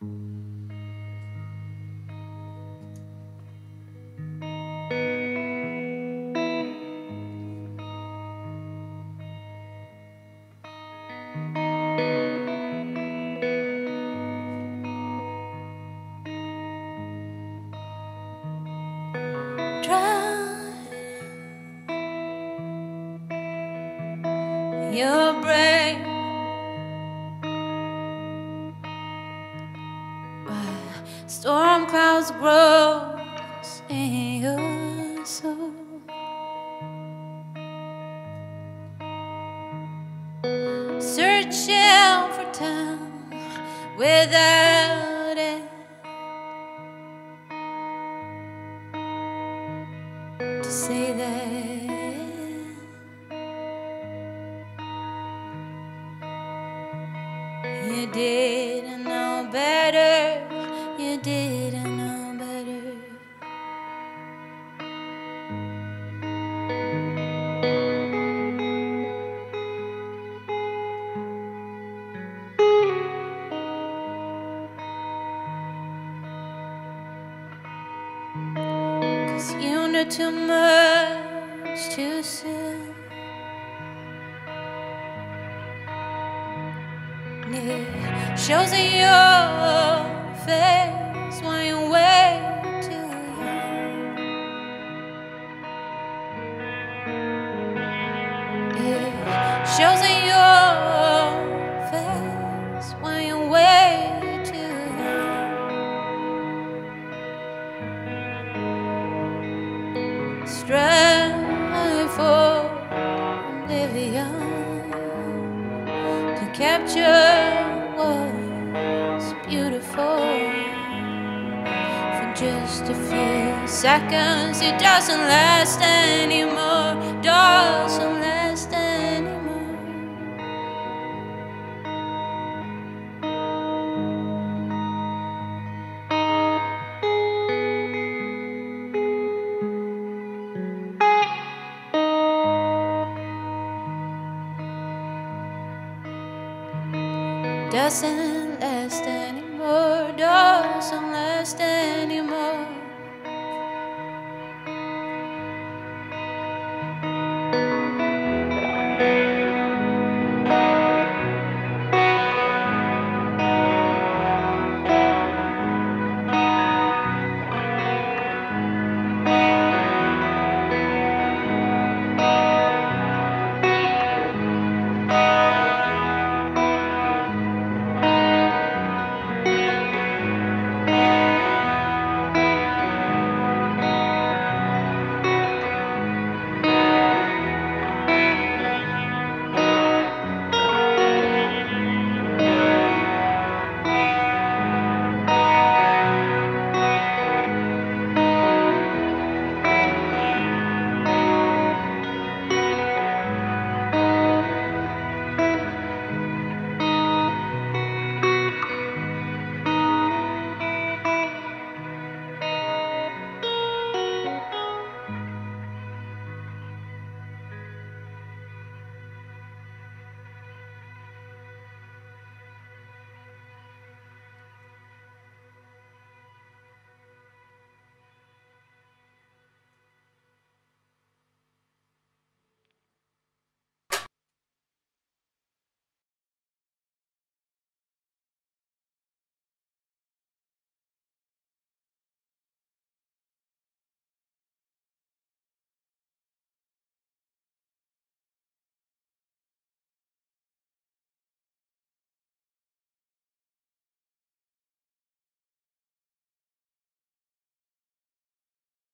Your brain, but storm clouds grow in your soul. Searching for time without it to say that. You didn't know better, you didn't know better, 'cause you knew too much too soon. It shows in your face when you wait too long. It shows in your face when you wait too long. Struggling for Oblivion to capture what's beautiful. For just a few seconds, it doesn't last anymore, doesn't last anymore. Doesn't last anymore, doesn't last anymore.